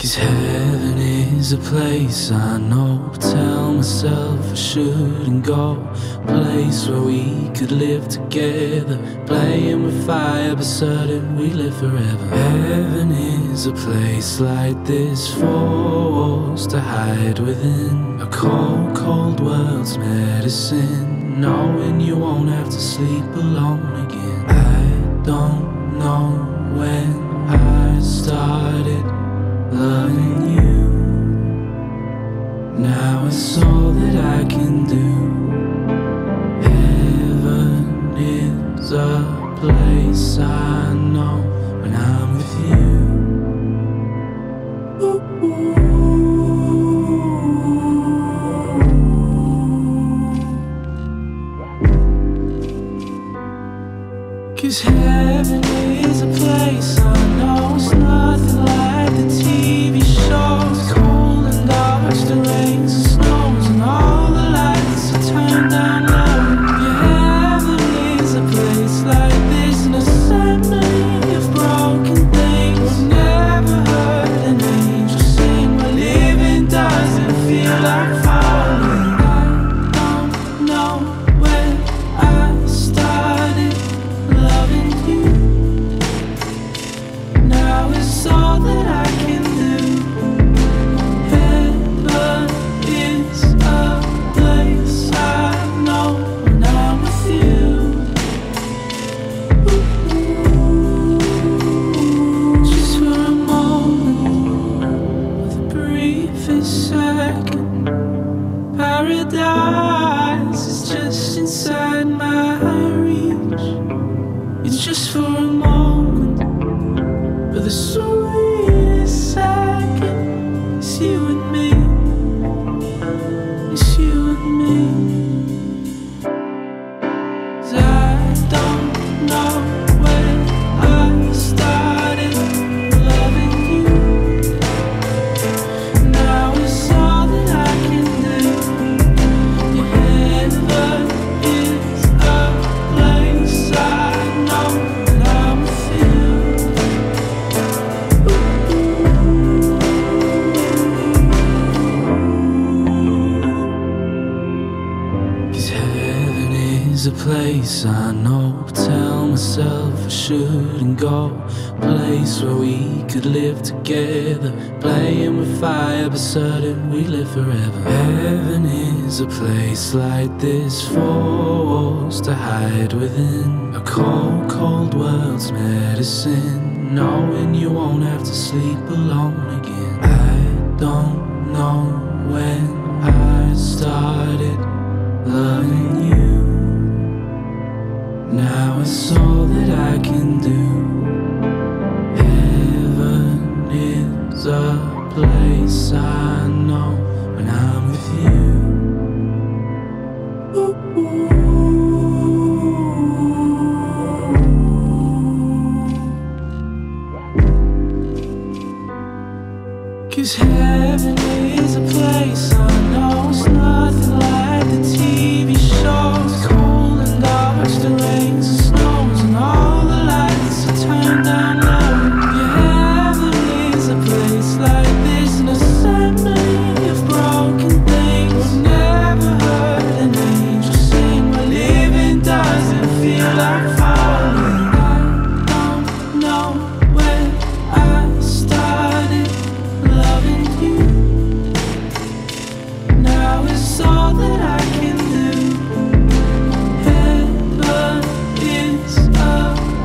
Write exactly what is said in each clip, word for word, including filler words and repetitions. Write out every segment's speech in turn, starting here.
'Cause heaven is a place I know. Tell myself I shouldn't go. A place where we could live together, playing with fire but certain we live forever. Heaven is a place like this, four walls to hide within. A cold, cold world's medicine, knowing you won't have to sleep alone again. I don't know when I started loving you, now it's all that I can do. Heaven is a place I know when I'm with you. I know, tell myself I shouldn't go. Place where we could live together, playing with fire but certain we live forever. Heaven is a place like this, four walls to hide within. A cold, cold world's medicine, knowing you won't have to sleep alone again. I don't know when I started loving you, now it's all that I can do. Heaven is a place I know when I'm with you. Ooh, ooh. 'Cause heaven is a place I know. It's nothing like the T V shows. Cold and dark, the rains and snows and all the lights are turned down low. Your heaven is a place like this, an assembly of broken things. Never heard an angel sing, but living doesn't feel like falling. I don't know when I started loving you, now it's all that I can do. Heaven is a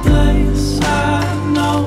place I know.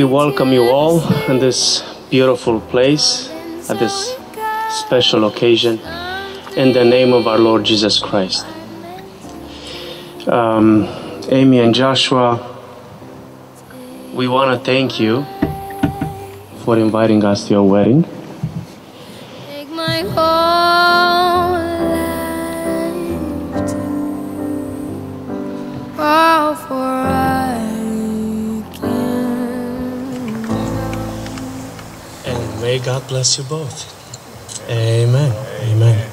We welcome you all in this beautiful place, at this special occasion, in the name of our Lord Jesus Christ. Um, Amy and Joshua, we want to thank you for inviting us to your wedding. God bless you both. Amen. Amen.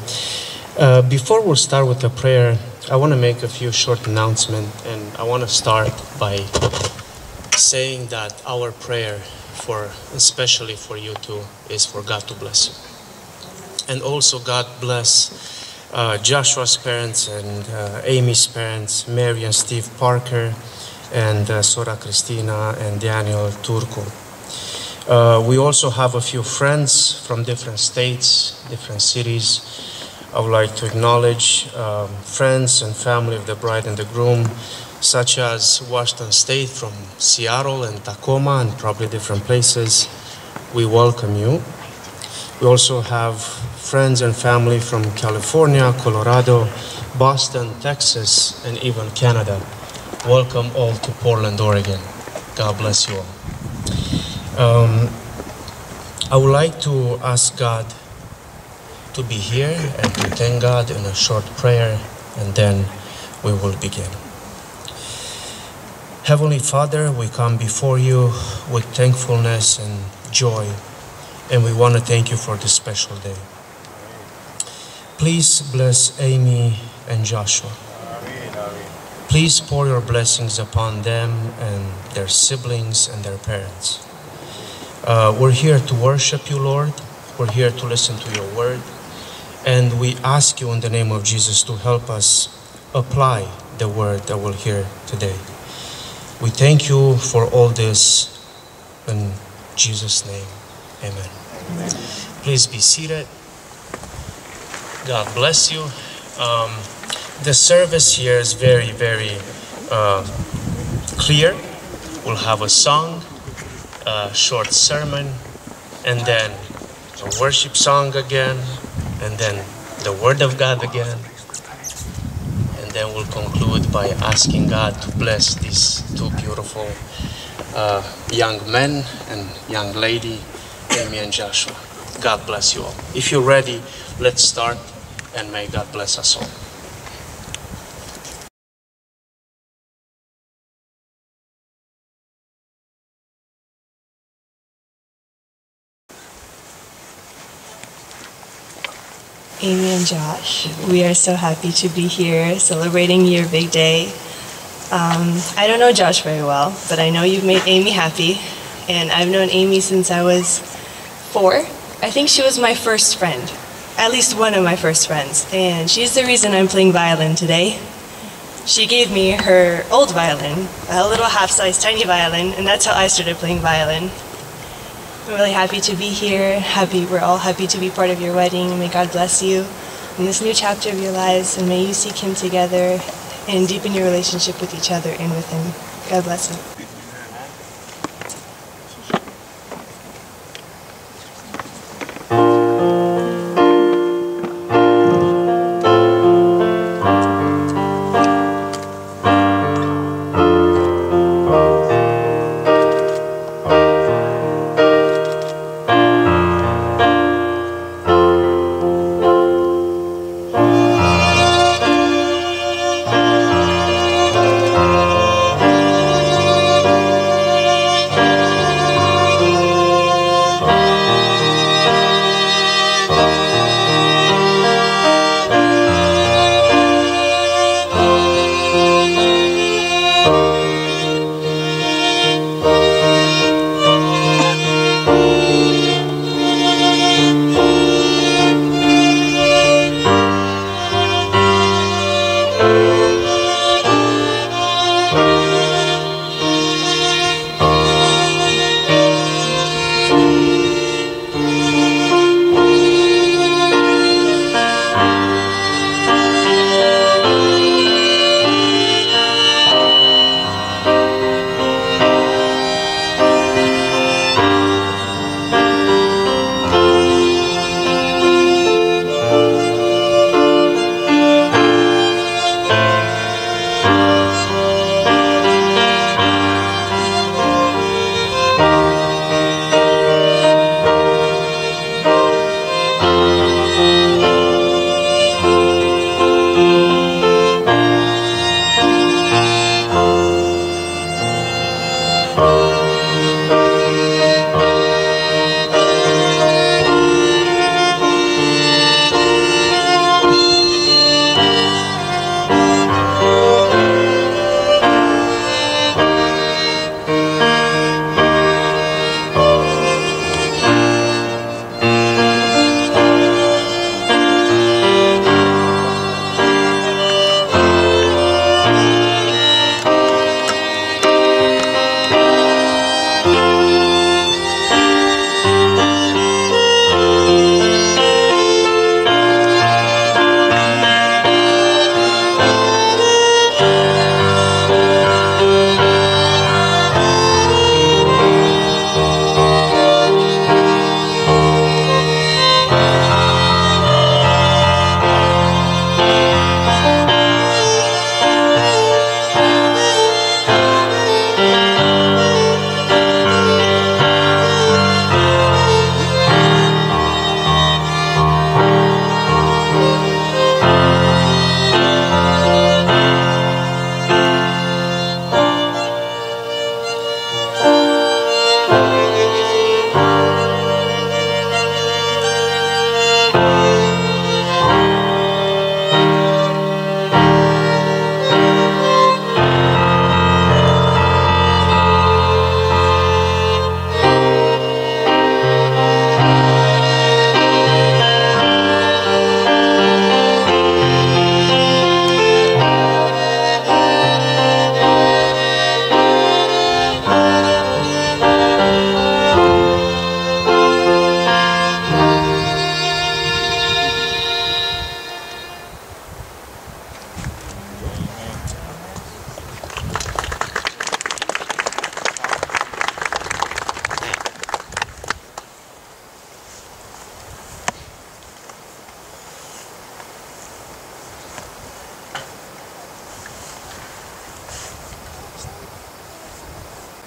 Uh, before we start with the prayer, I want to make a few short announcements, and I want to start by saying that our prayer, for especially for you two, is for God to bless you, and also God bless uh, Joshua's parents and uh, Amy's parents, Mary and Steve Parker, and uh, Sora Christina and Daniel Turcu. Uh, we also have a few friends from different states, different cities. I would like to acknowledge um, friends and family of the bride and the groom, such as Washington State, from Seattle and Tacoma, and probably different places. We welcome you. We also have friends and family from California, Colorado, Boston, Texas, and even Canada. Welcome all to Portland, Oregon. God bless you all. Um, I would like to ask God to be here and to thank God in a short prayer, and then we will begin. Heavenly Father, we come before you with thankfulness and joy, and we want to thank you for this special day. Please bless Amy and Joshua. Please pour your blessings upon them and their siblings and their parents. Uh, we're here to worship you, Lord. We're here to listen to your word. And we ask you in the name of Jesus to help us apply the word that we'll hear today. We thank you for all this in Jesus' name. Amen. Amen. Please be seated. God bless you. Um, the service here is very, very uh, clear. We'll have a song, a short sermon, and then a worship song again, and then the Word of God again, and then we'll conclude by asking God to bless these two beautiful uh, young men and young lady, Amy and Joshua. God bless you all. If you're ready, let's start, and may God bless us all. Amy and Josh, we are so happy to be here celebrating your big day. Um, I don't know Josh very well, but I know you've made Amy happy. And I've known Amy since I was four. I think she was my first friend, at least one of my first friends. And she's the reason I'm playing violin today. She gave me her old violin, a little half-sized tiny violin, and that's how I started playing violin. I'm really happy to be here. Happy, we're all happy to be part of your wedding. May God bless you in this new chapter of your lives, and may you seek Him together and deepen your relationship with each other and with Him. God bless you.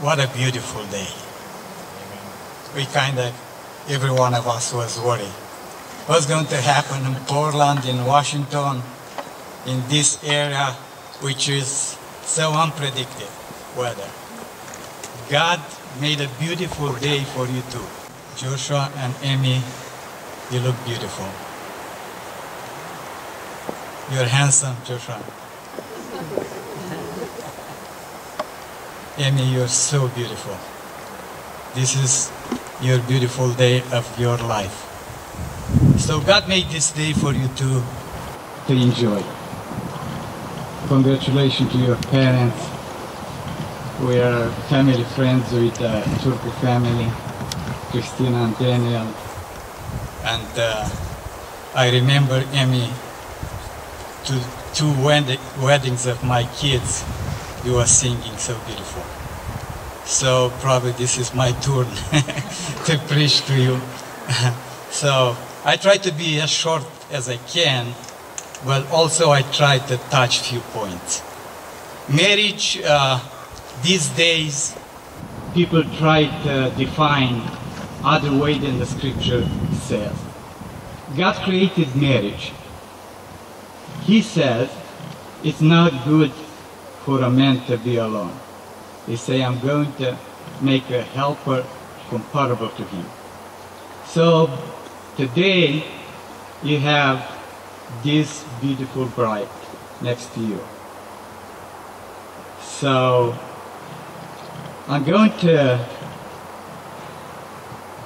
What a beautiful day. We kind of, every one of us was worried. What's going to happen in Portland, in Washington, in this area, which is so unpredictable weather? God made a beautiful day for you too. Joshua and Amy, you look beautiful. You're handsome, Joshua. Amy, you're so beautiful. This is your beautiful day of your life. So God made this day for you to, to enjoy. Congratulations to your parents. We are family friends with the Turcu family, Christina and Daniel. And uh, I remember Amy to two wed weddings of my kids. You are singing so beautiful. So probably this is my turn to preach to you. So I try to be as short as I can, but also I try to touch few points. Marriage, uh, these days, people try to define other way than the scripture says. God created marriage. He says it's not good for a man to be alone. He say, I'm going to make a helper comparable to him. So today you have this beautiful bride next to you. So I'm going to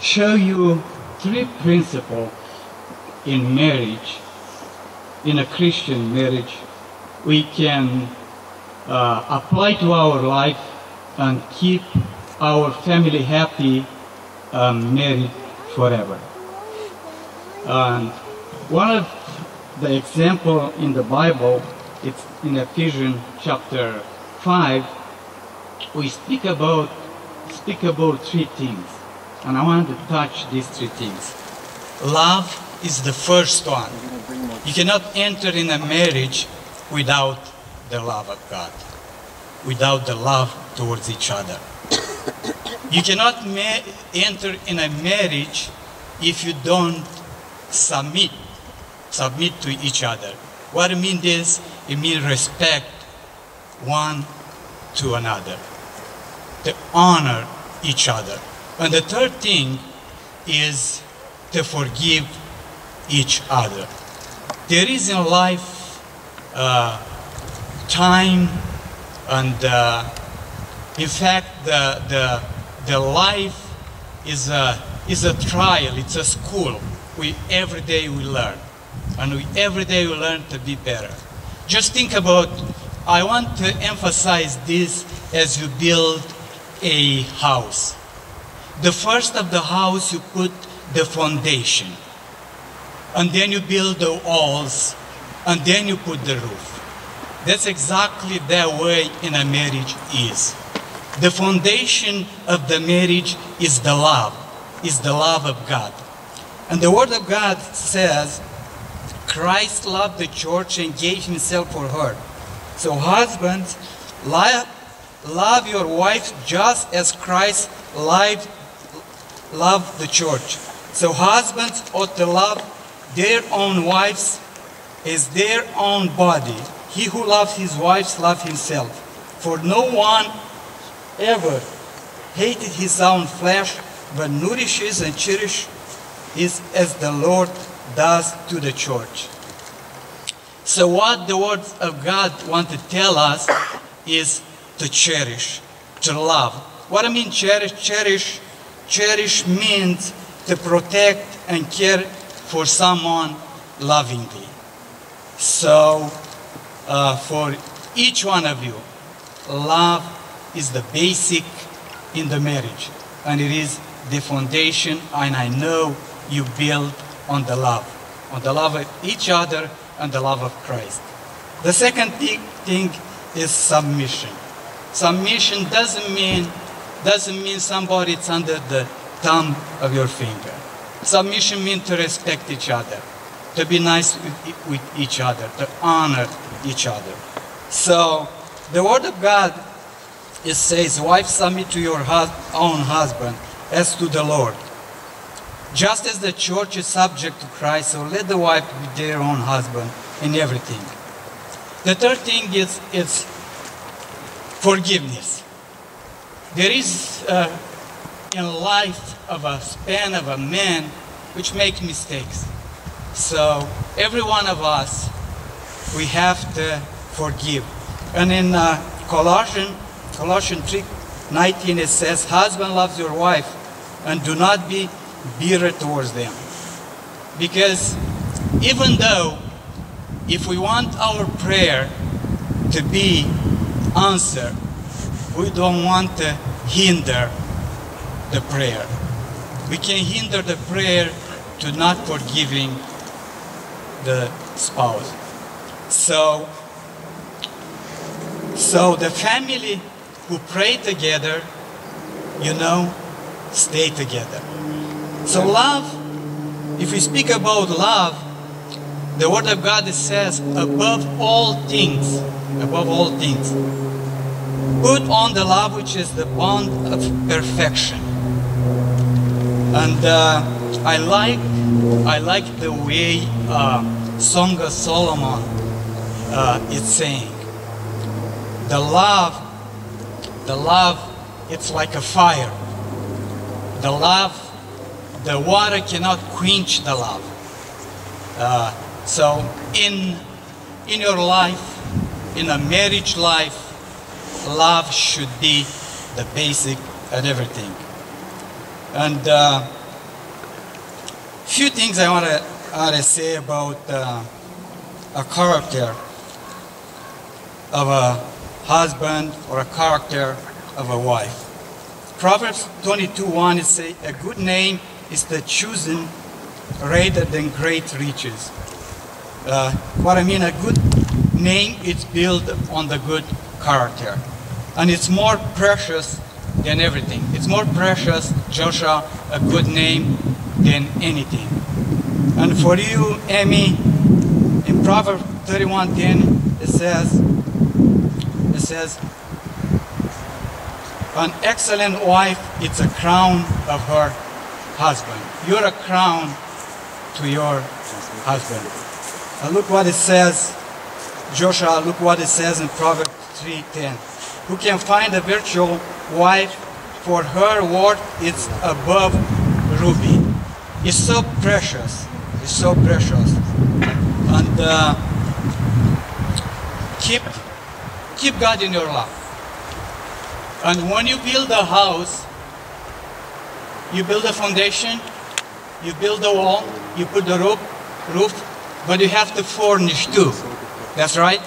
show you three principles in marriage, in a Christian marriage, we can uh, apply to our life and keep our family happy and married forever. And one of the example in the Bible, it's in Ephesians chapter five, we speak about, speak about three things. And I want to touch these three things. Love is the first one. You cannot enter in a marriage without the love of God, without the love towards each other. You cannot ma enter in a marriage if you don't submit, submit to each other. What I mean is, it means respect one to another, to honor each other. And the third thing is to forgive each other. There is in life uh, time and uh, in fact the, the, the life is a, is a trial, it's a school. We every day we learn and we every day we learn to be better. Just think about, I want to emphasize this as you build a house. The first of the house you put the foundation, and then you build the walls, and then you put the roof. That's exactly the way in a marriage is. The foundation of the marriage is the love, is the love of God. And the Word of God says, Christ loved the church and gave himself for her. So husbands, love, love your wife just as Christ loved, loved the church. So husbands ought to love their own wives as their own body. He who loves his wife loves himself. For no one ever hated his own flesh, but nourishes and cherishes it as the Lord does to the church. So what the words of God want to tell us is to cherish, to love. What I mean cherish? Cherish, cherish means to protect and care for someone lovingly. So uh, for each one of you, love is the basic in the marriage, and it is the foundation, and I know you build on the love, on the love of each other and the love of Christ. The second thing, thing is submission. Submission doesn't mean, doesn't mean somebody's under the thumb of your finger. Submission means to respect each other, to be nice with, with each other, to honor each other. So the Word of God it says, wife, submit to your hus- own husband as to the Lord. Just as the church is subject to Christ, so let the wife be their own husband in everything. The third thing is, is forgiveness. There is uh, in life of a span of a man which make mistakes. So every one of us, we have to forgive. And in uh, Colossians, Colossians three nineteen, it says, husband loves your wife and do not be bitter towards them. Because even though if we want our prayer to be answered, we don't want to hinder the prayer. We can hinder the prayer to not forgiving the spouse. So, so the family who pray together, you know, stay together. So love, if we speak about love, the Word of God says, above all things, above all things, put on the love which is the bond of perfection. And uh, I like, I like the way uh, Song of Solomon uh, is saying, the love, the love, it's like a fire. The love, the water cannot quench the love. Uh, so in, in your life, in a marriage life, love should be the basic and everything. And uh, few things I want to say about uh, a character of a husband or a character of a wife. Proverbs twenty-two one, it says, a good name is the choosing rather than great riches. Uh, what I mean, a good name is built on the good character. And it's more precious than everything. It's more precious, Joshua, a good name than anything. And for you, Amy, in Proverbs thirty-one ten, it says, it says, an excellent wife, it's a crown of her husband. You're a crown to your husband. And look what it says, Joshua, look what it says in Proverbs three ten. Who can find a virtual wife, for her worth is above ruby. It's so precious, it's so precious. And uh, keep, keep God in your love. And when you build a house, you build a foundation, you build a wall, you put the roof, roof, but you have to furnish too. That's right.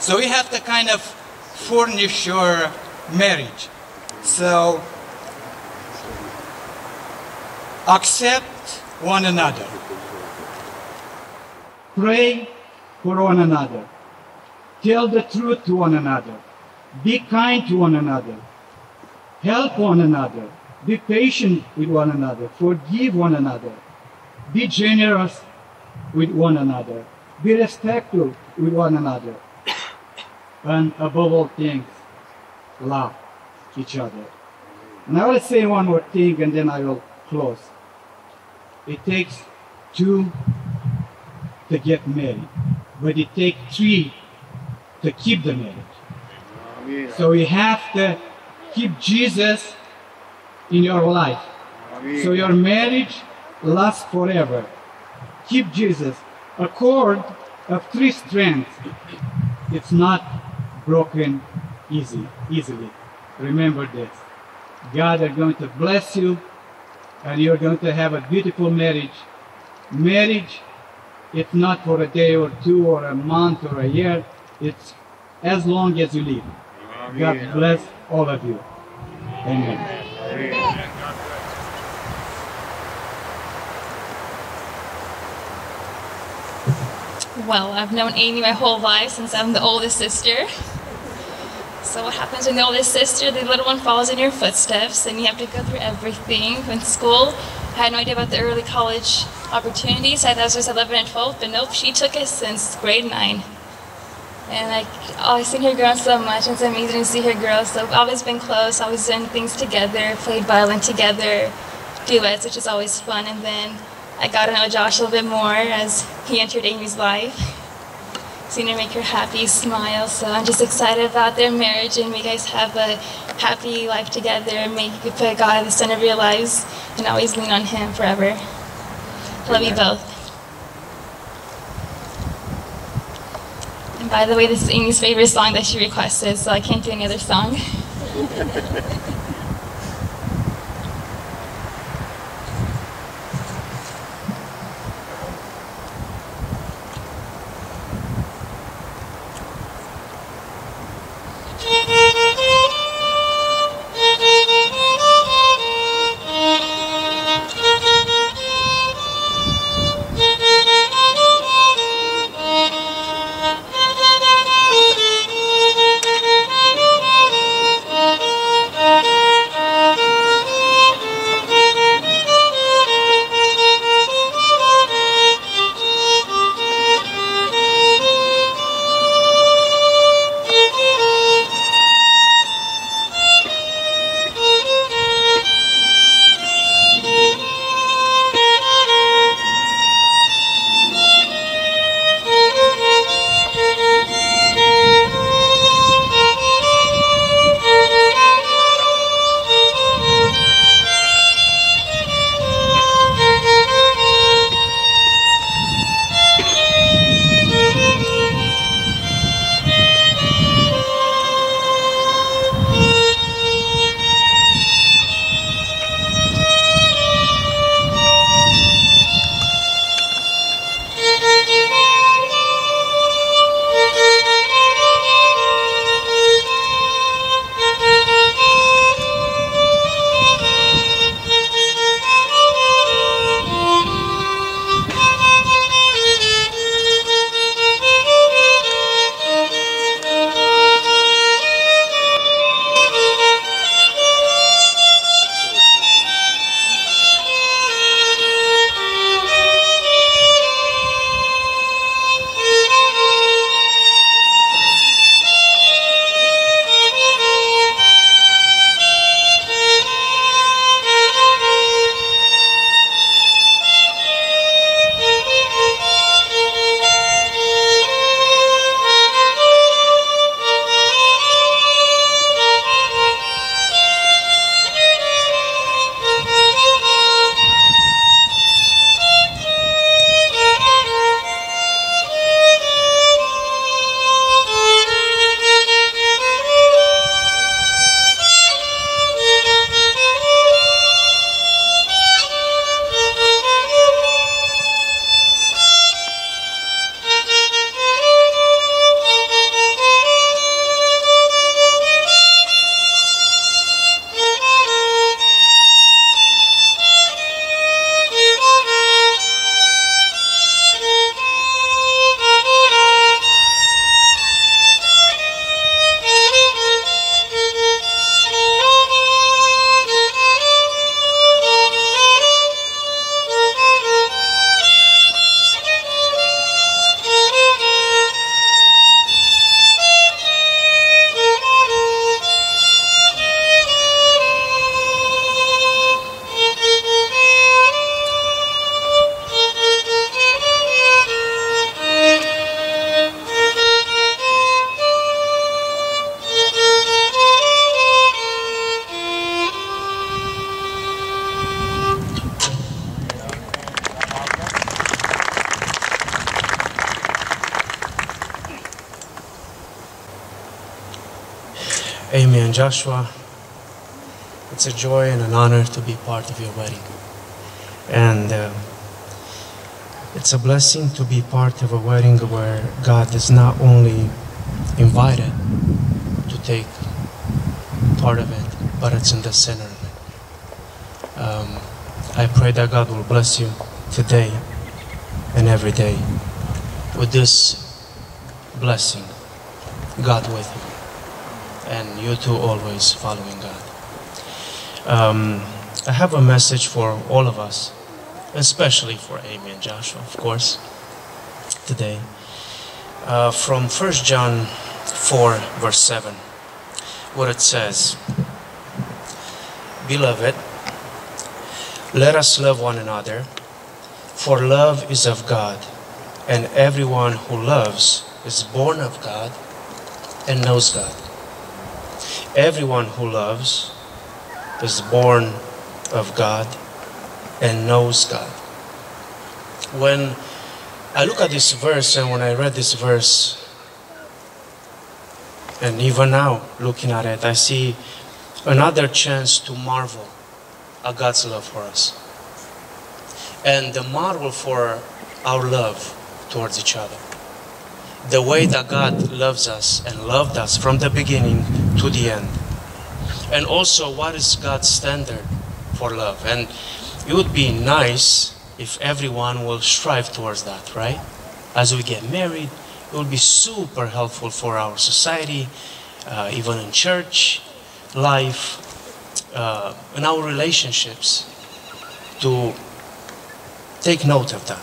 So you have to kind of furnish your marriage. So accept one another. Pray for one another. Tell the truth to one another. Be kind to one another. Help one another. Be patient with one another. Forgive one another. Be generous with one another. Be respectful with one another. And above all things, love each other. And I will say one more thing and then I will close. It takes two to get married, but it takes three to keep the marriage. Amen. So you have to keep Jesus in your life. Amen. So your marriage lasts forever. Keep Jesus. A cord of three strands, it's not broken easy, easily. Remember this. God are going to bless you, and you're going to have a beautiful marriage. Marriage, it's not for a day or two or a month or a year. It's as long as you live. Amen. God bless all of you. Amen. Amen. Well, I've known Amy my whole life since I'm the oldest sister. So what happens when the oldest sister, the little one follows in your footsteps, and you have to go through everything. When school, I had no idea about the early college opportunities. I thought it was eleven and twelve, but nope, she took it since grade nine. And like, always seen her grow so much, and it's amazing to see her grow. So we've always been close, always done things together, played violin together, duets, which is always fun. And then I got to know Josh a little bit more as he entered Amy's life. Seen her make her happy, smile. So I'm just excited about their marriage, and you guys have a happy life together, and may you put God at the center of your lives and always lean on Him forever. Love you both. And by the way, this is Amy's favorite song that she requested, so I can't do any other song. Amen. Joshua, it's a joy and an honor to be part of your wedding. And uh, it's a blessing to be part of a wedding where God is not only invited to take part of it, but it's in the center of it. Um, I pray that God will bless you today and every day with this blessing, God with you. And you two always following God. Um, I have a message for all of us, especially for Amy and Joshua, of course, today. uh, from First John four, verse seven, what it says. Beloved, let us love one another, for love is of God, and everyone who loves is born of God and knows God. Everyone who loves is born of God and knows God. When I look at this verse, and when I read this verse, and even now looking at it, I see another chance to marvel at God's love for us, and the marvel for our love towards each other. The way that God loves us and loved us from the beginning to the end. And also, what is God's standard for love? And it would be nice if everyone will strive towards that, right? As we get married, it will be super helpful for our society, uh, even in church life, uh, in our relationships, to take note of that.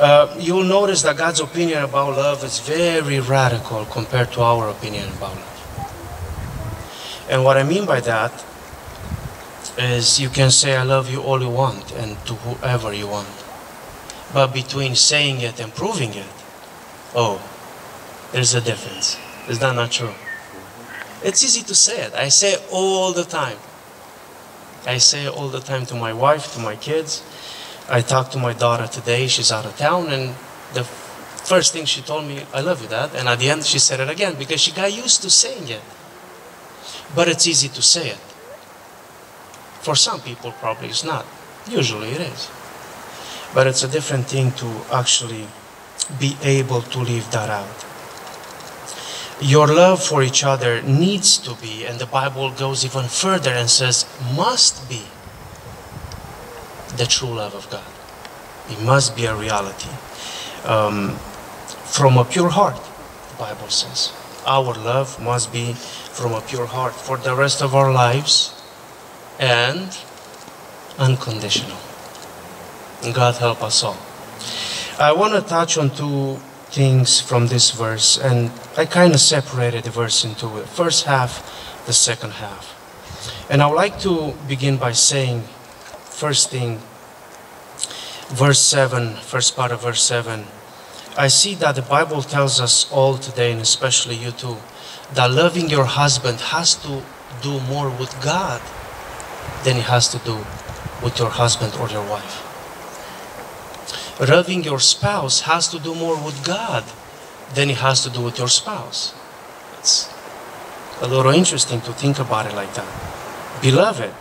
Uh, you'll notice that God's opinion about love is very radical compared to our opinion about love. And what I mean by that is you can say, I love you all you want and to whoever you want. But between saying it and proving it, oh, there's a difference. Is that not true? It's easy to say it. I say it all the time. I say it all the time to my wife, to my kids. I talked to my daughter today, she's out of town, and the first thing she told me, I love you, Dad. And at the end, she said it again, because she got used to saying it. But it's easy to say it. For some people, probably it's not. Usually it is. But it's a different thing to actually be able to leave that out. Your love for each other needs to be, and the Bible goes even further and says, must be, the true love of God. It must be a reality. Um, from a pure heart, the Bible says. Our love must be from a pure heart for the rest of our lives and unconditional. God help us all. I want to touch on two things from this verse, and I kind of separated the verse into the first half, the second half. And I would like to begin by saying, first thing, verse seven, first part of verse seven, I see that the Bible tells us all today, and especially you too, that loving your husband has to do more with God than it has to do with your husband or your wife. Loving your spouse has to do more with God than it has to do with your spouse. It's a little interesting to think about it like that. Beloved,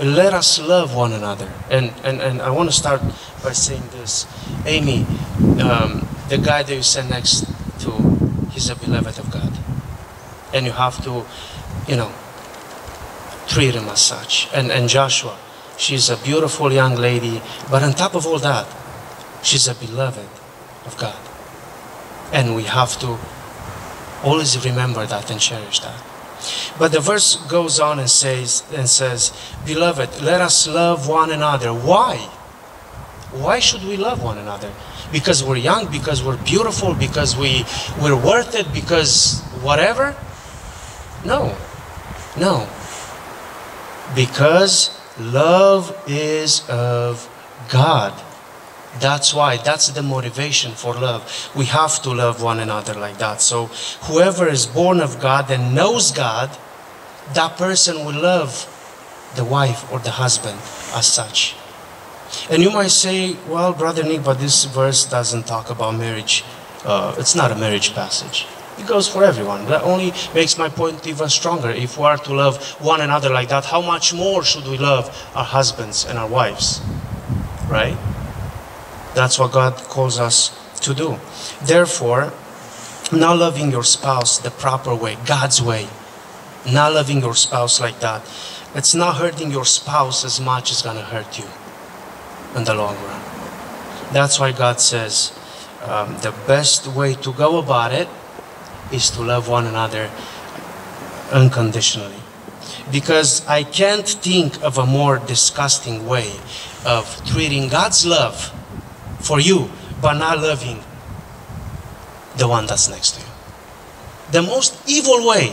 let us love one another. And, and, and I want to start by saying this. Amy, um, the guy that you sat next to, he's a beloved of God. And you have to, you know, treat him as such. And, and Joshua, she's a beautiful young lady. But on top of all that, she's a beloved of God. And we have to always remember that and cherish that. But the verse goes on and says, and says, Beloved, let us love one another. Why? Why should we love one another? Because we're young, because we're beautiful, because we, we're worth it, because whatever? No. No. Because love is of God. That's why, that's the motivation for love. We have to love one another like that. So whoever is born of God and knows God, that person will love the wife or the husband as such. And you might say, well, Brother Nick, but this verse doesn't talk about marriage. Uh, it's not a marriage passage. It goes for everyone. That only makes my point even stronger. If we are to love one another like that, how much more should we love our husbands and our wives, right? That's what God calls us to do. Therefore, not loving your spouse the proper way, God's way, not loving your spouse like that, it's not hurting your spouse as much as gonna hurt you in the long run. That's why God says um, the best way to go about it is to love one another unconditionally. Because I can't think of a more disgusting way of treating God's love for you, but not loving the one that's next to you. The most evil way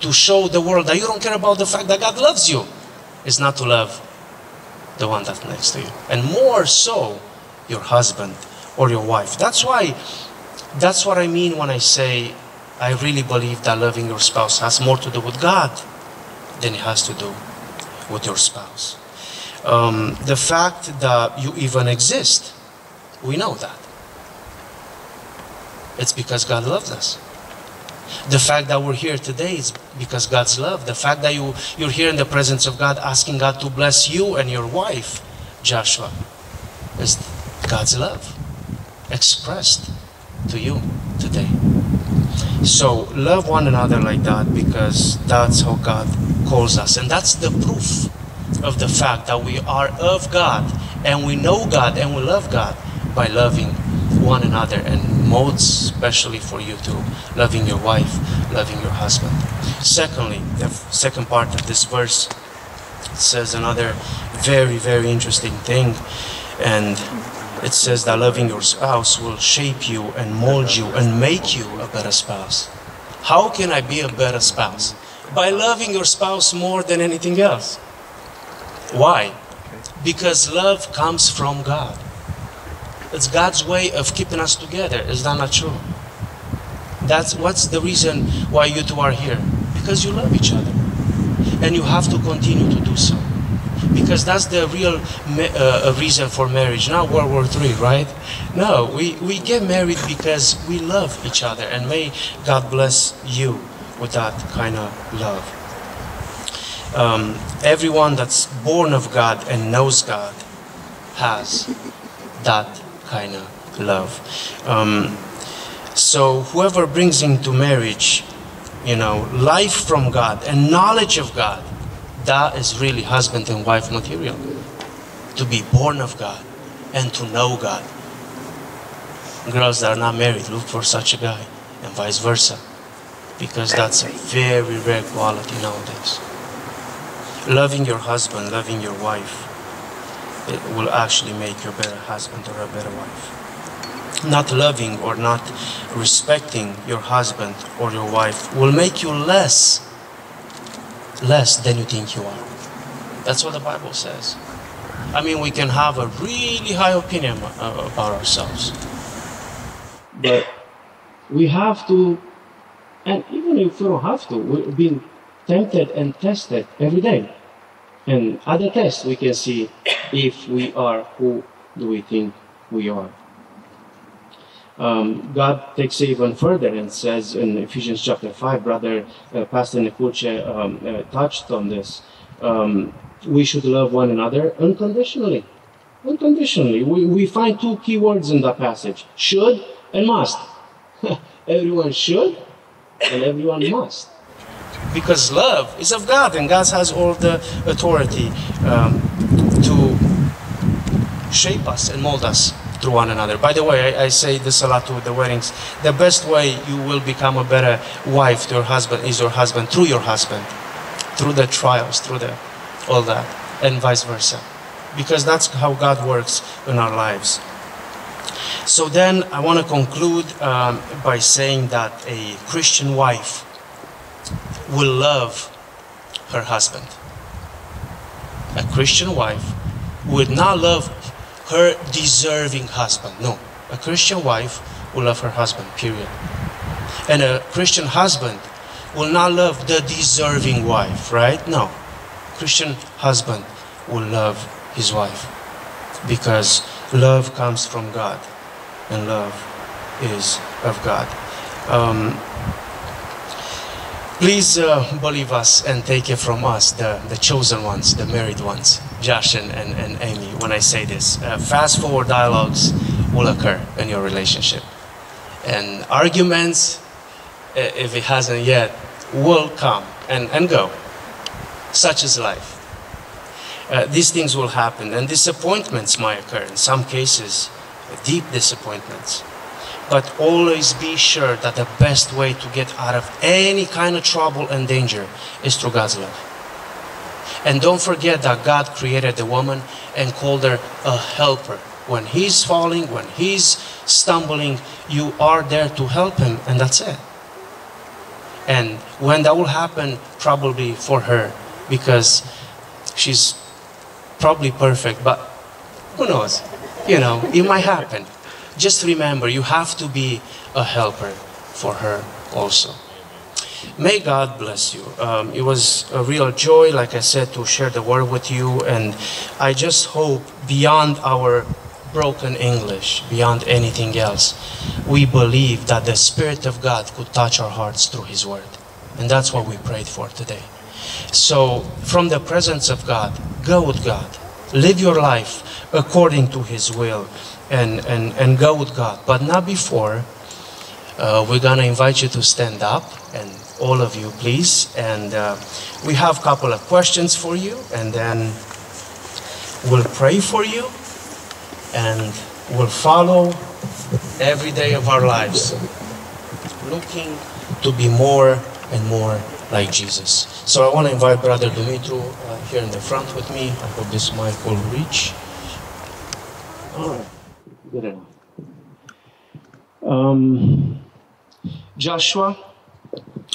to show the world that you don't care about the fact that God loves you is not to love the one that's next to you. And more so, your husband or your wife. That's why, that's what I mean when I say, I really believe that loving your spouse has more to do with God than it has to do with your spouse. Um, the fact that you even exist, we know that. It's because God loves us. The fact that we're here today is because God's love. The fact that you, you're here in the presence of God, asking God to bless you and your wife, Joshua, is God's love expressed to you today. So love one another like that, because that's how God calls us. And that's the proof of the fact that we are of God, and we know God, and we love God, by loving one another, and most especially for you too, loving your wife, loving your husband. Secondly, the second part of this verse says another very, very interesting thing, and it says that loving your spouse will shape you and mold you and make you a better spouse. How can I be a better spouse? By loving your spouse more than anything else. Why? Because love comes from God. It's God's way of keeping us together. Is that not true? That's what's the reason why you two are here. Because you love each other. And you have to continue to do so. Because that's the real uh, reason for marriage, not World War Three, right? No, we, we get married because we love each other, and may God bless you with that kind of love. Um, everyone that's born of God and knows God has that kind of love. Um, so whoever brings into marriage, you know, life from God and knowledge of God, that is really husband and wife material. To be born of God and to know God. Girls that are not married, look for such a guy, and vice versa. Because that's a very rare quality nowadays. Loving your husband, loving your wife, it will actually make you a better husband or a better wife. Not loving or not respecting your husband or your wife will make you less less than you think you are. That's what the Bible says. I mean, we can have a really high opinion about ourselves, but we have to, and even if we don't have to, we're being tempted and tested every day. And at the test, we can see if we are who do we think we are. Um, God takes it even further and says in Ephesians chapter five, brother uh, Pastor Nicucci um, uh, touched on this, um, we should love one another unconditionally. Unconditionally. We, we find two key words in that passage, should and must. Everyone should and everyone must. Because love is of God, and God has all the authority um, to shape us and mold us through one another. By the way, I, I say this a lot to the weddings. The best way you will become a better wife to your husband is your husband, through your husband, through the trials, through the, all that, and vice versa. Because that's how God works in our lives. So then I want to conclude um, by saying that a Christian wife will love her husband. A Christian wife would not love her deserving husband. No, a Christian wife will love her husband, period. And a Christian husband will not love the deserving wife, right? No, Christian husband will love his wife, because love comes from God, and love is of God. Um, Please uh, believe us and take it from us, the, the chosen ones, the married ones, Josh and, and, and Amy, when I say this. Uh, fast forward dialogues will occur in your relationship. And arguments, if it hasn't yet, will come and, and go. Such is life. Uh, these things will happen, and disappointments might occur. In some cases, deep disappointments. But always be sure that the best way to get out of any kind of trouble and danger is through God's love. And don't forget that God created the woman and called her a helper, When he's falling, when he's stumbling, you are there to help him, and that's it. And when that will happen, probably for her, because she's probably perfect, but who knows? You know, it might happen. Just remember, you have to be a helper for her also. May God bless you. Um, it was a real joy, like I said, to share the word with you. And I just hope beyond our broken English, beyond anything else, we believe that the Spirit of God could touch our hearts through His word. And that's what we prayed for today. So from the presence of God, go with God. Live your life according to His will, and, and, and go with God. But not before. Uh, we're going to invite you to stand up, and all of you, please. And uh, we have a couple of questions for you, and then we'll pray for you, and we'll follow every day of our lives, looking to be more and more like Jesus. So I want to invite Brother Dumitru uh, here in the front with me. I hope this mic will reach. All right, good enough. Um, Joshua,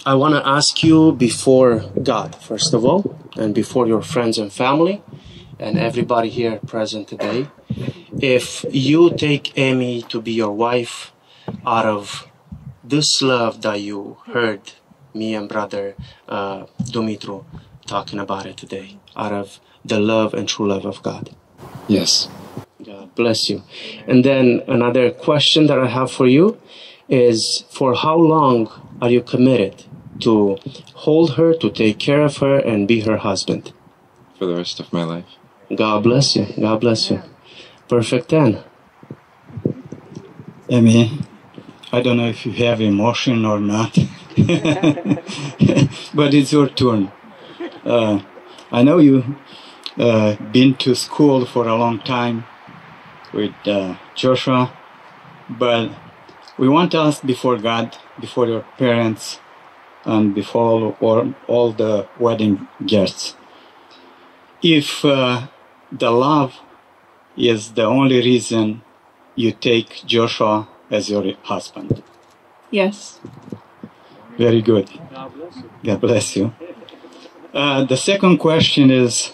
I want to ask you before God, first of all, and before your friends and family, and everybody here present today, if you take Amy to be your wife out of this love that you heard me and Brother uh, Dumitru talking about it today, out of the love and true love of God. Yes. God bless you. And then another question that I have for you is, for how long are you committed to hold her, to take care of her, and be her husband? For the rest of my life. God bless you. God bless you. Perfect then. Amy, I don't know if you have emotion or not, but it's your turn. Uh, I know you've uh, been to school for a long time with uh, Joshua, but we want to ask before God, before your parents, and before all, all the wedding guests, if uh, the love is the only reason you take Joshua as your husband. Yes. Very good. God bless you. God bless you. Uh, the second question is,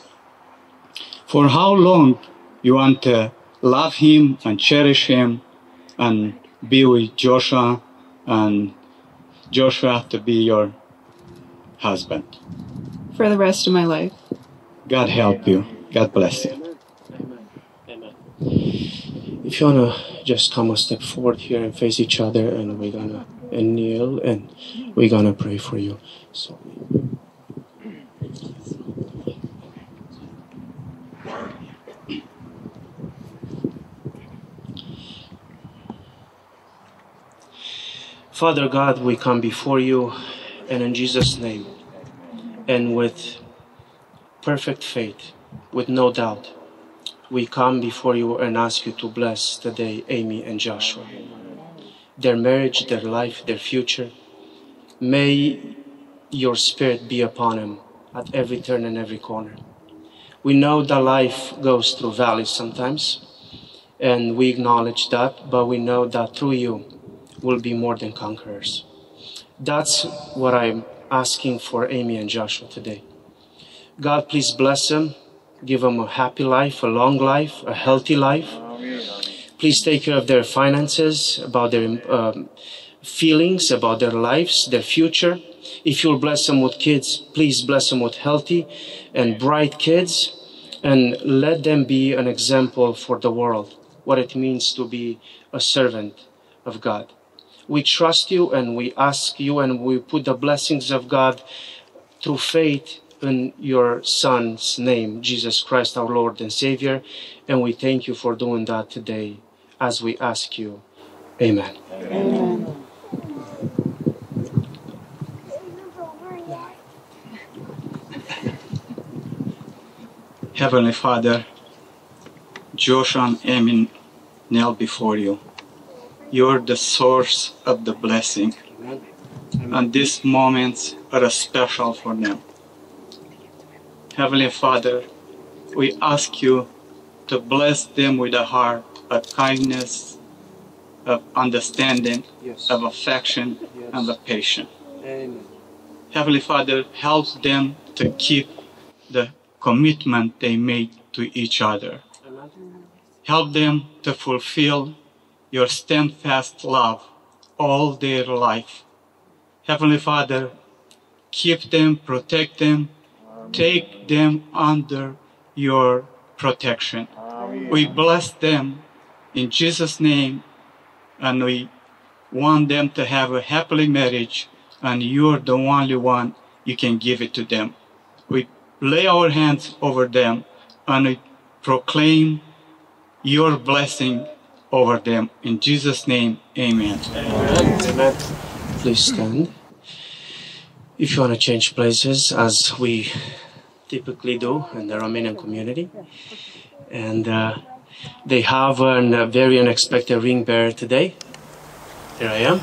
for how long you want to love him and cherish him and be with Joshua, and Joshua to be your husband? For the rest of my life. God help you. God bless you. Amen. Amen. If you want to just come a step forward here and face each other, and we're going to and kneel, and we're going to pray for you. So. Father God, we come before you, and in Jesus' name, and with perfect faith, with no doubt, we come before you and ask you to bless today Amy and Joshua, their marriage, their life, their future. May your Spirit be upon them at every turn and every corner. We know that life goes through valleys sometimes, and we acknowledge that, but we know that through you, will be more than conquerors. That's what I'm asking for Amy and Joshua today. God, please bless them. Give them a happy life, a long life, a healthy life. Please take care of their finances, about their um, feelings, about their lives, their future. If you'll bless them with kids, please bless them with healthy and bright kids, and let them be an example for the world, what it means to be a servant of God. We trust you, and we ask you, and we put the blessings of God through faith in your Son's name, Jesus Christ, our Lord and Savior. And we thank you for doing that today as we ask you. Amen. Amen. Heavenly Father, Joshua and Amy kneel before you. You're the source of the blessing, and these moments are special for them. Heavenly Father, we ask you to bless them with a heart of kindness, of understanding, yes, of affection, yes, and of patience. Amen. Heavenly Father, help them to keep the commitment they made to each other. Help them to fulfill your steadfast love all their life. Heavenly Father, keep them, protect them, Amen. Take them under your protection. Amen. We bless them in Jesus' name, and we want them to have a happy marriage, and you're the only one you can give it to them. We lay our hands over them, and we proclaim your blessing over them. In Jesus' name, amen. Amen. Amen. Please stand. If you want to change places, as we typically do in the Romanian community, and uh, they have an, a very unexpected ring bearer today. Here I am.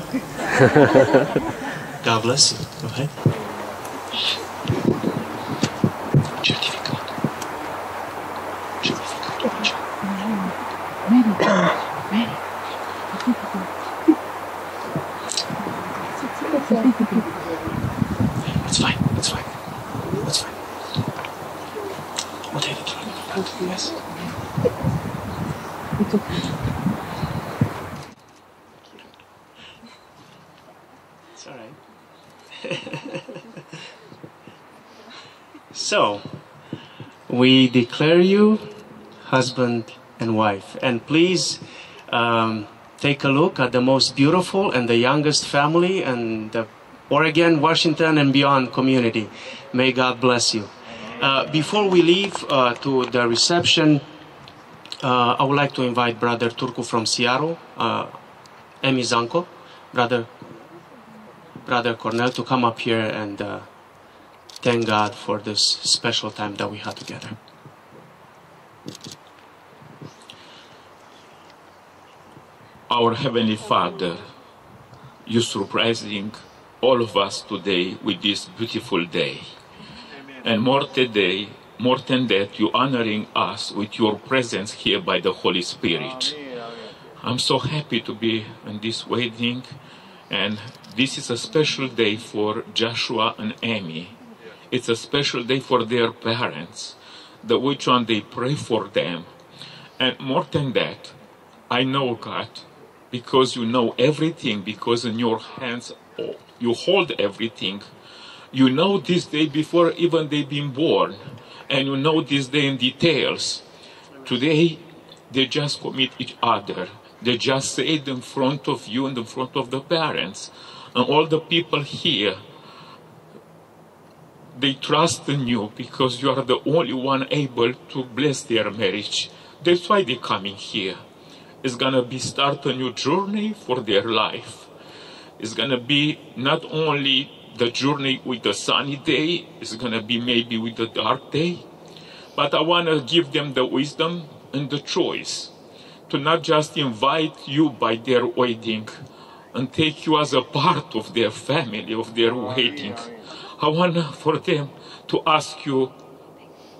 God bless you. Go ahead. Certificate. Certificate. Mary. Mary. It's fine. It's fine. It's fine. We'll take it. Yes. It's all right. So, we declare you husband and wife. And please um, take a look at the most beautiful and the youngest family and the Oregon, Washington, and beyond community. May God bless you. Uh, before we leave uh, to the reception, uh, I would like to invite Brother Turcu from Seattle, uh, Amy's uncle, Brother, Brother Cornell, to come up here and uh, thank God for this special time that we had together. Our Heavenly Father, you're surprising all of us today with this beautiful day. And more today, more than that, you honoring us with your presence here by the Holy Spirit. I'm so happy to be in this wedding, and this is a special day for Joshua and Amy. It's a special day for their parents, the which one they pray for them. And more than that, I know, God, because you know everything, because in your hands you hold everything. You know this day before even they've been born, and you know this day in details. Today, they just commit each other. They just say it in front of you and in front of the parents. And all the people here, they trust in you because you are the only one able to bless their marriage. That's why they're coming here. It's going to be start a new journey for their life. It's going to be not only the journey with the sunny day, is going to be maybe with the dark day. But I want to give them the wisdom and the choice to not just invite you by their wedding and take you as a part of their family, of their wedding. I want for them to ask you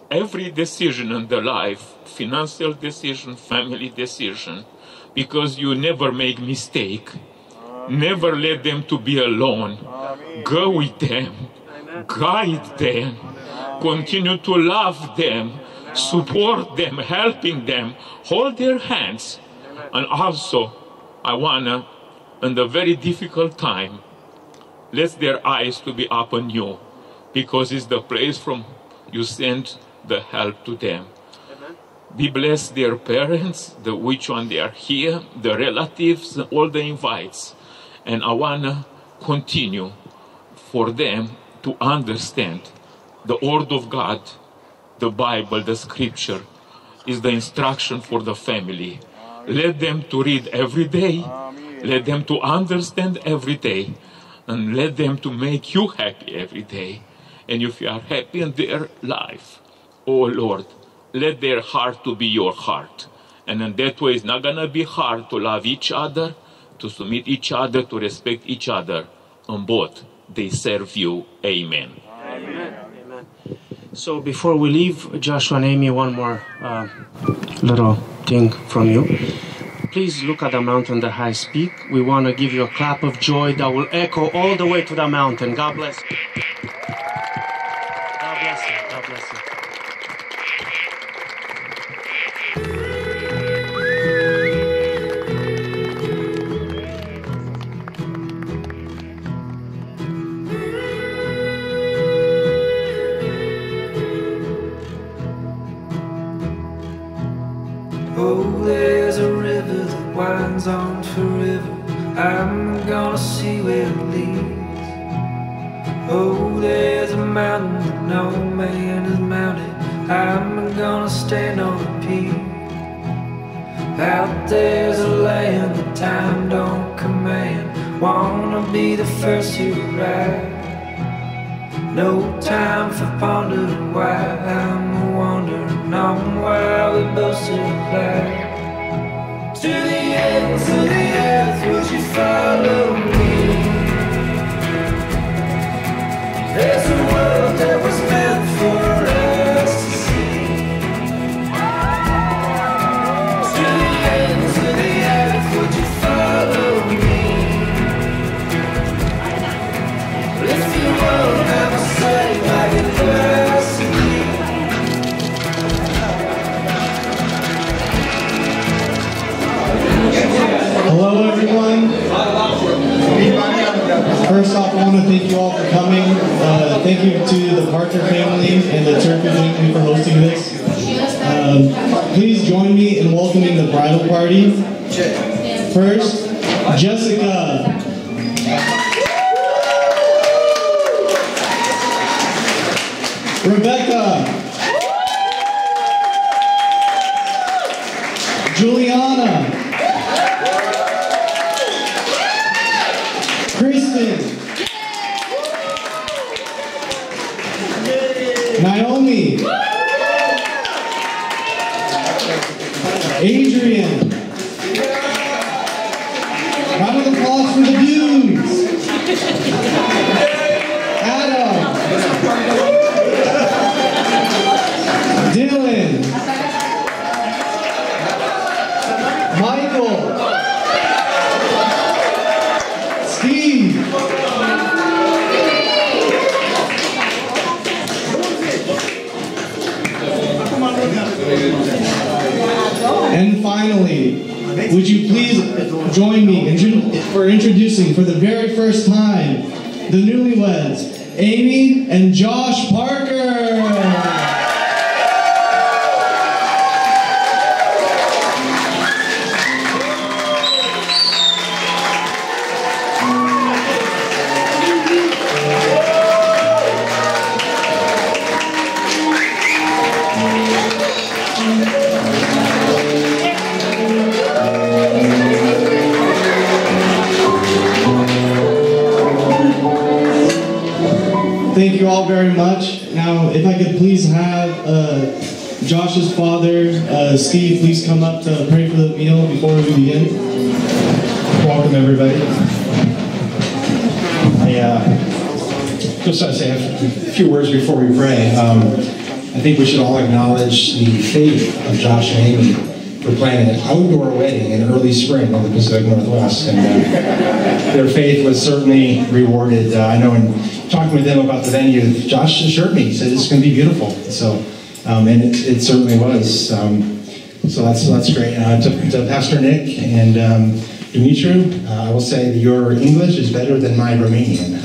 every decision in their life, financial decision, family decision, because you never make mistake. Never let them to be alone. Go with them. Guide them. Continue to love them. Support them, helping them. Hold their hands. And also, I wanna, in the very difficult time, let their eyes to be upon you, because it's the place from you send the help to them. Be blessed their parents, the which one they are here, the relatives, all the invites. And I want to continue for them to understand the Word of God, the Bible, the Scripture, is the instruction for the family. Let them to read every day. Let them to understand every day. And let them to make you happy every day. And if you are happy in their life, oh Lord, let their heart to be your heart. And in that way, it's not going to be hard to love each other, to submit each other, to respect each other. On both, they serve you. Amen. Amen. Amen. So before we leave, Joshua and Amy, one more uh, little thing from you. please look at the mountain, the highest peak. We want to give you a clap of joy that will echo all the way to the mountain. God bless you. God bless you. God bless you. On forever, I'm gonna see where it leads. Oh, there's a mountain that no man has mounted. I'm gonna stand on the peak. Out there's a land that time don't command. Wanna be the first to arrive. No time for pondering why I'm wandering on while we both still alive. To the end, to the earth, would you follow me? There's a world that was meant for us to see. To the end, to the earth, would you follow me? If you won't, I'm a sight like a person. Hello everyone. First off, I want to thank you all for coming. Uh, thank you to the Parker family and the Turcu family for hosting this. Um, please join me in welcoming the bridal party. First, Jessica. Rebecca. Juliana, Kristen, Naomi, Adrian, round of applause for the dudes, Adam, Dylan, and finally, would you please join me in for introducing for the very first time the newlyweds, Amy and Josh Parker. Thank you all very much. Now, if I could please have uh, Josh's father, uh, Steve, please come up to pray for the meal before we begin. Welcome, everybody. I uh, just want to say a few words before we pray. Um, I think we should all acknowledge the faith of Josh and Amy for planning an outdoor wedding in early spring on the Pacific Northwest. And uh, their faith was certainly rewarded. Uh, I know in talking with them about the venue, Josh assured me, he said it's going to be beautiful. So, um, and it, it certainly was. Um, so that's that's great. Uh, to, to Pastor Nick and um, Dumitru, uh, I will say that your English is better than my Romanian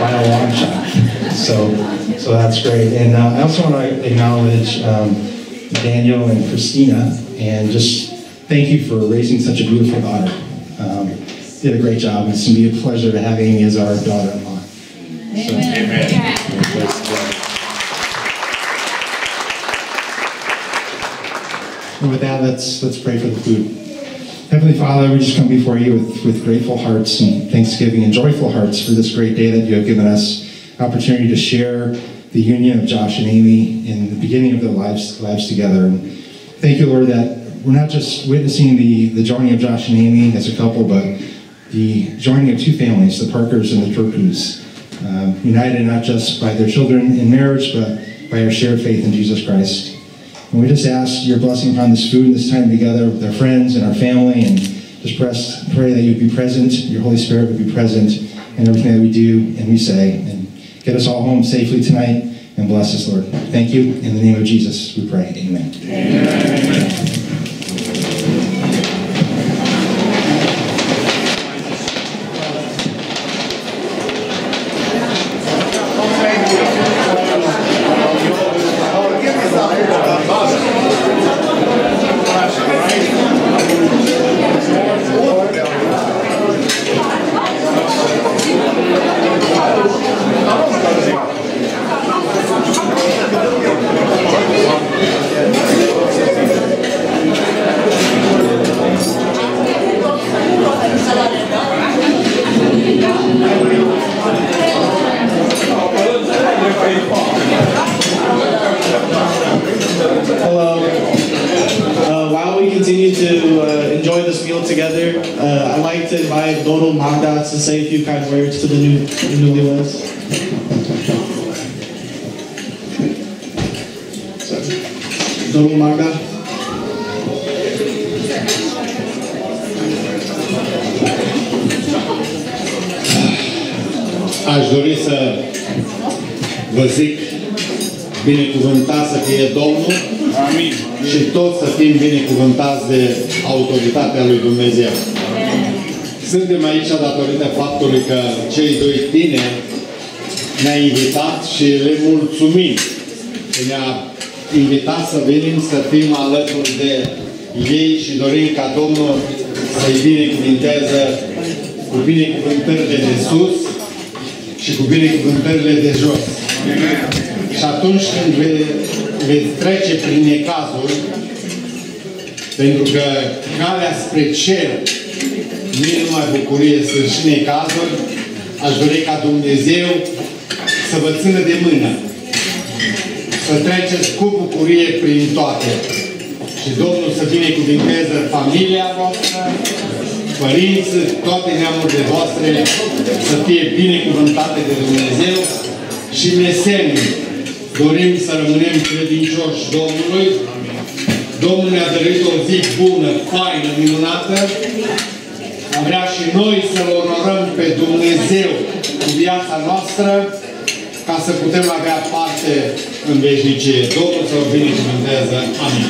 by a long shot. So, so that's great. And uh, I also want to acknowledge um, Daniel and Christina, and just thank you for raising such a beautiful daughter. Um, did a great job. It's going to be a pleasure to have Amy as our daughter-in-law. So, amen. And with that, let's let's pray for the food. Heavenly Father, we just come before you with, with grateful hearts and thanksgiving and joyful hearts for this great day that you have given us. Opportunity to share the union of Josh and Amy in the beginning of their lives lives together. And thank you, Lord, that we're not just witnessing the, the joining of Josh and Amy as a couple, but the joining of two families, the Parkers and the Turcus. Uh, united not just by their children in marriage, but by our shared faith in Jesus Christ. And we just ask your blessing upon this food and this time together with our friends and our family, and just press, pray that you'd be present, your Holy Spirit would be present in everything that we do and we say. And get us all home safely tonight, and bless us, Lord. Thank you. In the name of Jesus, we pray. Amen. Amen. Lui Dumnezeu. Suntem aici datorită faptului că cei doi tineri ne-au invitat și le mulțumim că ne-a invitat să venim să fim alături de ei și dorim ca Domnul să-i binecuvânteze cu binecuvântările de sus și cu binecuvântările de jos. Și atunci când ve veți trece prin necazuri, pentru că calea spre cer nu e numai bucurie, sunt și necazuri. Aș dori ca Dumnezeu să vă țină de mână, să treceți cu bucurie prin toate. Și Domnul să binecuvinteze familia voastră, părinții, toate neamurile voastre să fie binecuvântate de Dumnezeu și mesenii. Dorim să rămânem credincioși Domnului. Domnul ne-a dăruit o zi bună, faină, minunată. Am vrea și noi să-L onorăm pe Dumnezeu cu viața noastră, ca să putem avea parte în veșnicie. Domnul să o binecuvânteze. Amin.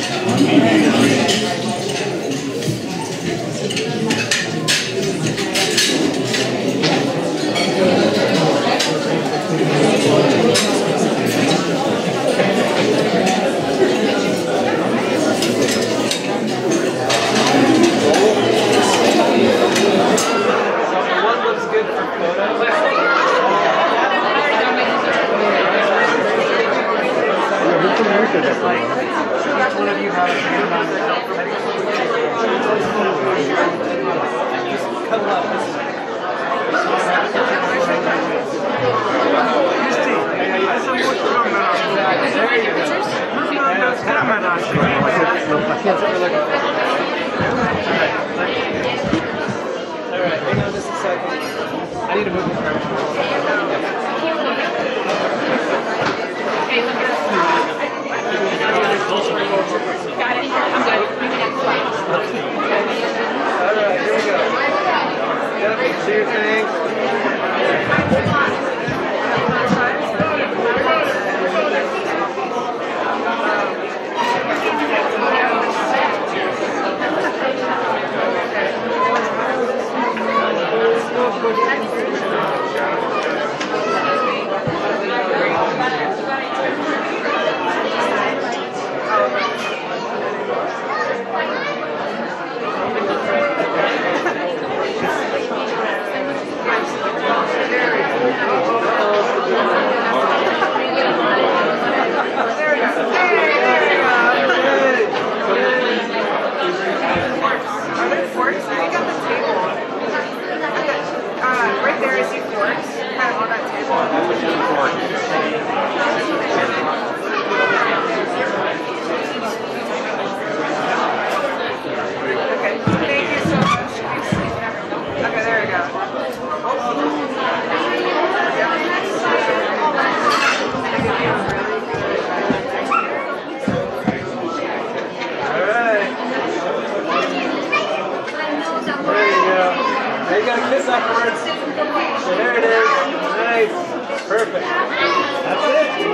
You got to kiss afterwards. So there it is. Nice. Perfect. That's it.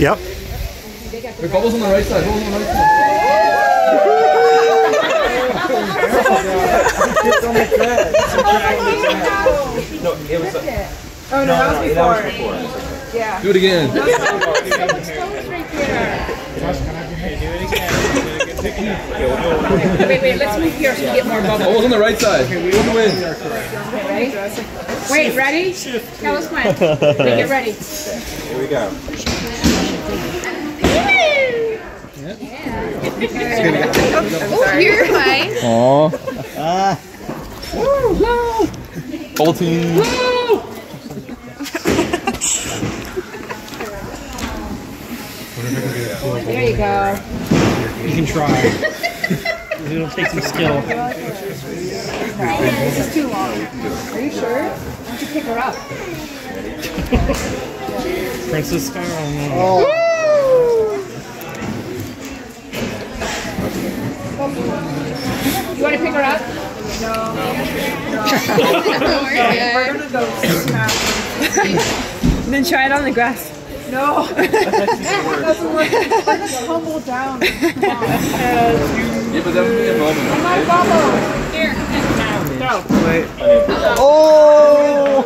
Yep. Wait, bubbles on the right side, bubbles on the right side. No, it was a, oh no, that was before. That was before. Yeah. Do it again. Do it again. Wait, wait, let's move here so we get more bubbles. Bubbles on the right side. We want to win. Okay, ready? Wait, ready? Tell us when. Okay, get ready. Here we go. Yeah. Oh, you're fine. Aww. Ah. Woo! Woo! Whole team. Woo! There you go. You can try. It'll take some skill. This is too long. Are you sure? Why don't you pick her up? Princess Star. Oh. You want to pick her up? No. No. Okay. We're going to go smash. Then try it on the grass. No. Let's tumble down. Yeah, but that's here. Go. Wait. Oh!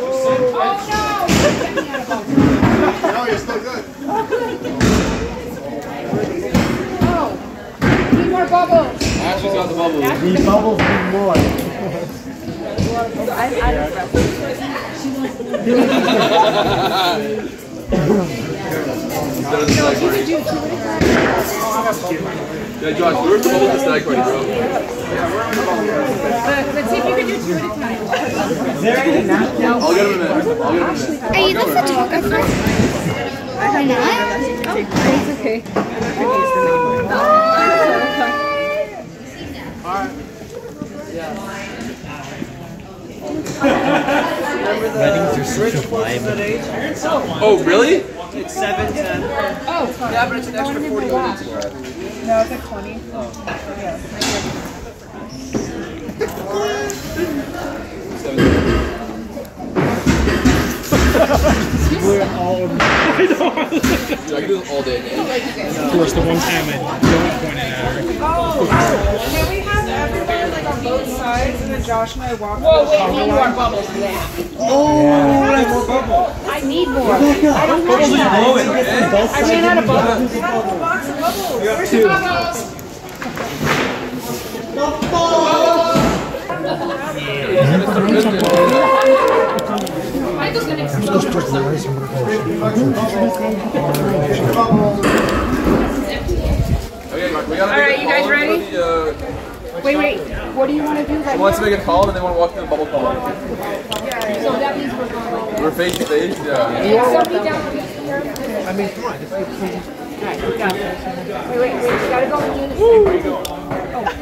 Oh, no! No, you're still good. Oh. Need more bubbles. Ashley's got the bubbles. These bubbles need more. I, I don't know. Yeah, Josh, we're the bubble to stack right, bro. Let's see if you can do two at a time. Is there any nap now? I'll get him in a minute. I'll get him in a minute. Are you the photographer? I'm not. It's okay. Oh. Weddings are such a vibe. Oh, really? It's seven, ten. Oh, it's yeah, but it's an extra forty. No, it's like twenty. Oh. Yeah. We're all. I know. I can do this all day, man. Of course, the one time I don't point it at her. Oh, can we have everyone like on both sides, and then Josh and I walk? Whoa, wait, we need more bubbles. Oh, yeah. I need more bubbles. I need more. I don't have that. I ran out of bubbles. You have a whole box of bubbles. You have two. Bubbles. Michael's gonna explode. Alright, you guys ready? The, uh, wait, wait. What do you want to do? Right, she wants to make a column and they want to walk through the bubble column. Yeah, so that means we're going like this. We're face to face? Yeah. yeah. So down I mean, come on. Just like, alright, we got this. Wait, wait, wait. You gotta go in the oh. Close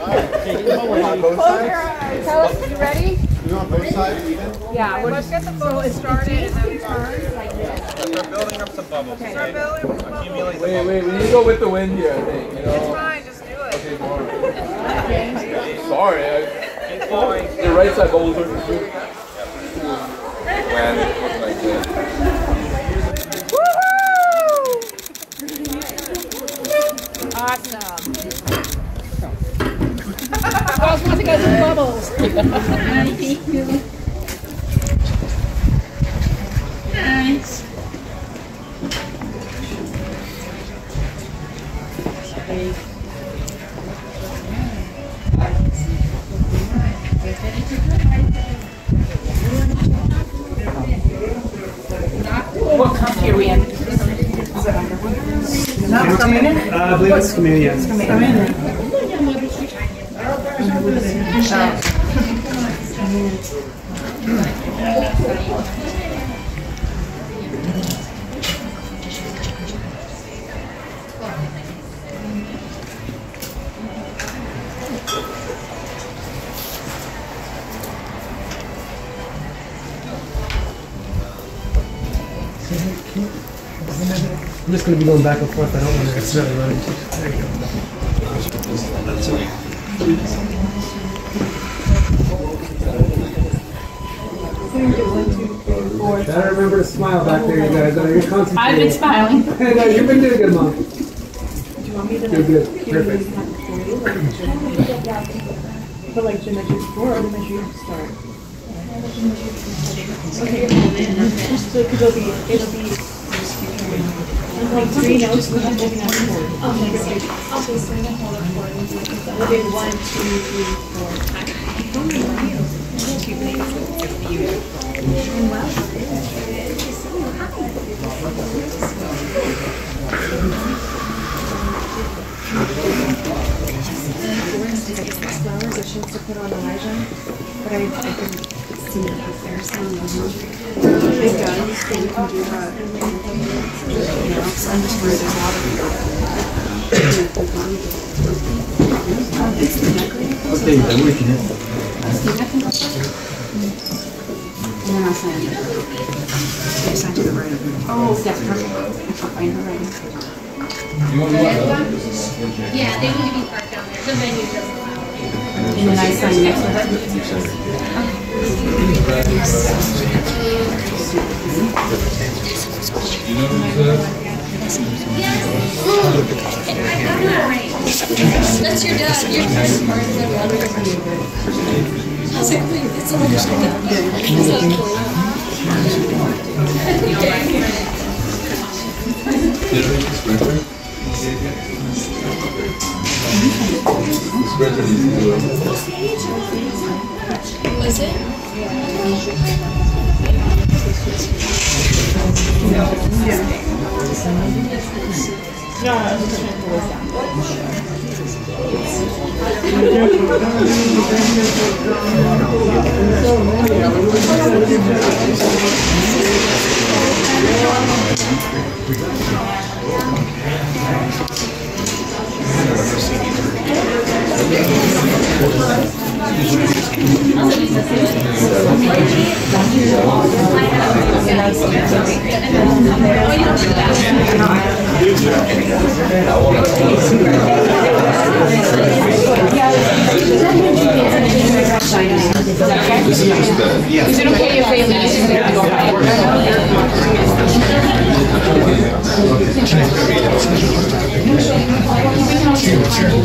your eyes. Tell us, you ready? You're on both sides even? Yeah. Right, let's get the bubble started and then we turn like this. We're building up some bubbles. Okay. We're building up some bubbles. Wait, wait. We need to go with the wind here, I think. You know? It's fine. Why is that gold thirty-two? When was like that? Woohoo! Awesome. I always want to go through bubbles. Hi, thank you. Nice. Hey. What country are we in? Is that Underwood? No, Communion? Uh, I believe it's Communion. It's Communion. I'm just going to be going back and forth. I don't want to necessarily run into it. There you go. That's it. Try to remember to smile back there, you guys. You're concentrating. I've been smiling. No, you've been doing good, Mom. Do you want me to? You're good. Perfect. But like to measure before or to measure start? Okay, so it'll be, it'll be. Like three notes, we have to be number four. Okay, so we're going to hold up four. We'll do one, two, three, four. Flowers that she wants to put on Elijah, but I, I couldn't see it up there, so I'm not do that. I'm just worried there's a lot of okay, I'm working it. And then I'll sign it. I just have to get right of it. Oh, that's perfect. I can't find her right now. Yeah, they need to be parked down there. The menu doesn't allow. And then I sign next one. Okay. You know yes. Mm. That's your dad. Your first part of the water. I was like, wait, that's so much fun. Was it? Yeah. No, I was just trying to lose that. Is it okay if they leave? We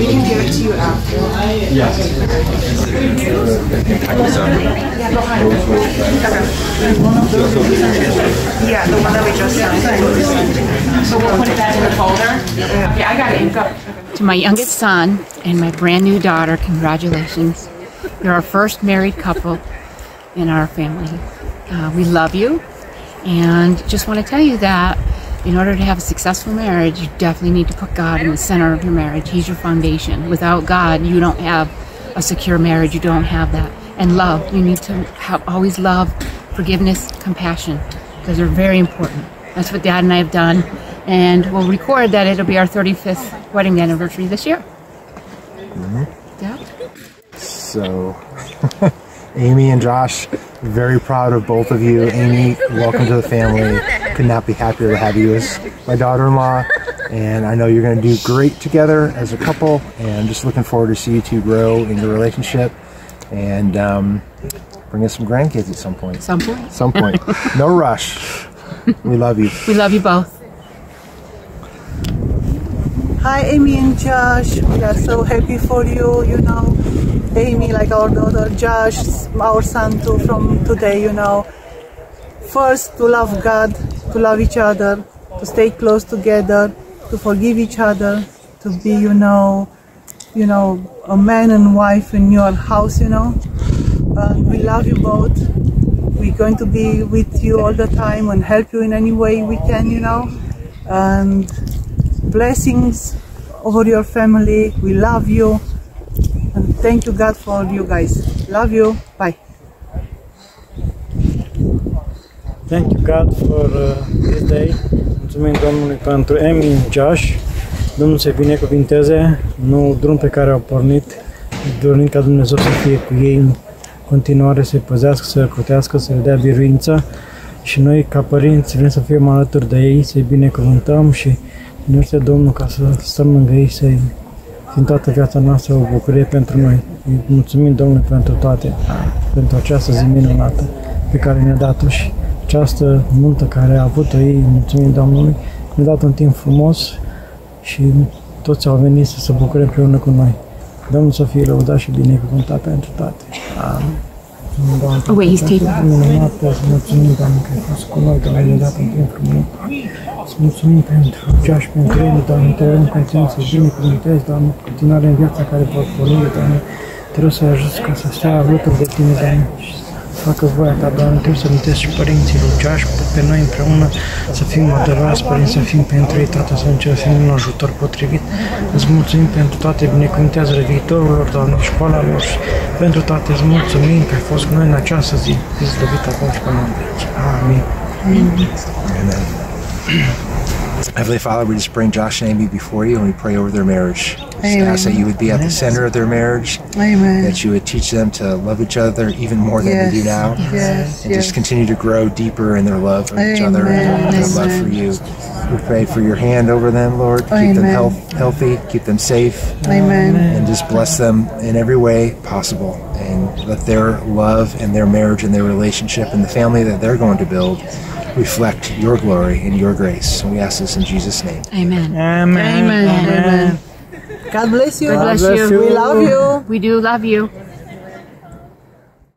can give it to you after. Yeah. Yeah, the one that we just done. So we'll put it back in the folder? Yeah. Okay, I got it. Go. To my youngest son and my brand new daughter, congratulations. You're our first married couple in our family. Uh, we love you, and just want to tell you that in order to have a successful marriage, you definitely need to put God in the center of your marriage. He's your foundation. Without God, you don't have a secure marriage. You don't have that. And love. You need to have always love, forgiveness, compassion. Those are very important. That's what Dad and I have done, and we'll record that. It'll be our thirty-fifth wedding anniversary this year. Mm-hmm. Yeah. So... Amy and Josh, very proud of both of you. Amy, welcome to the family. Could not be happier to have you as my daughter-in-law. And I know you're going to do great together as a couple. And I'm just looking forward to see you two grow in your relationship. and um, bring us some grandkids at some point. Some point. Some point. No rush. We love you. We love you both. Hi, Amy and Josh. We are so happy for you, you know. Amy, like our daughter, Josh, our son too, from today, you know. First, to love God, to love each other, to stay close together, to forgive each other, to be, you know, you know, a man and wife in your house, you know. Uh, we love you both. We're going to be with you all the time and help you in any way we can, you know. And blessings over your family. We love you. And thank you, God, for you guys. Love you. Bye. Thank you, God, for uh, this day. Mulțumim Domnului pentru Amy, Josh. Domnul să-i binecuvinteze noul drum pe care au pornit, dorind ca Dumnezeu să fie cu ei în continuare, să-i păzească, să-i crutească, să-i dea biruință. Și noi, ca părinți, vrem să fim alături de ei, să-i binecuvântăm și ne ajută Domnul ca să stăm lângă ei, să-i din toată viața noastră o bucurie pentru noi. Îi mulțumim Domnului pentru toate, pentru această zi minunată pe care ne-a dat-o și această multă care a avut-o ei. Mulțumim Domnului, ne-a dat un timp frumos și toți au venit să se bucure împreună cu noi. Domnul să fie lăudat și binecuvântat pentru toate. Mulțumim Domnului pentru mulțumim Domnului că ai fost cu noi, că ne-a dat un timp frumos. Mulțumim pentru cea și pentru ele, Doamne, te rog în continuare să-i binecuvântezi, Doamne, în continuare în viața care pot porni, Doamne, te rog să-i ajuți ca să stea alături de tine, Doamne, și să facă voia ta, Doamne, te rog să mântești și părinții lui Josh, pe noi împreună, să fim adevărați părinți, să fim pentru ei, Tată, să încercăm un ajutor potrivit. Îți mulțumim pentru toate, binecuvântează viitorul lor, Doamne, școala lor și pentru toate, îți mulțumim că ai fost cu noi în această zi, fiți slăvit acum și până în veci. Amin. Amin. Heavenly Father, we just bring Josh and Amy before you and we pray over their marriage. Amen. Ask that you would be at the center of their marriage. Amen. That you would teach them to love each other even more than yes. they do now. Yes. And yes. just continue to grow deeper in their love for Amen. Each other and their love for you. We pray for your hand over them, Lord. Keep Amen. Them health, healthy, keep them safe. Amen. And just bless them in every way possible. And let their love and their marriage and their relationship and the family that they're going to build reflect your glory and your grace. And we ask this in Jesus' name. Amen. Amen. Amen. Amen. God bless you. God bless you. We love you. We do love you.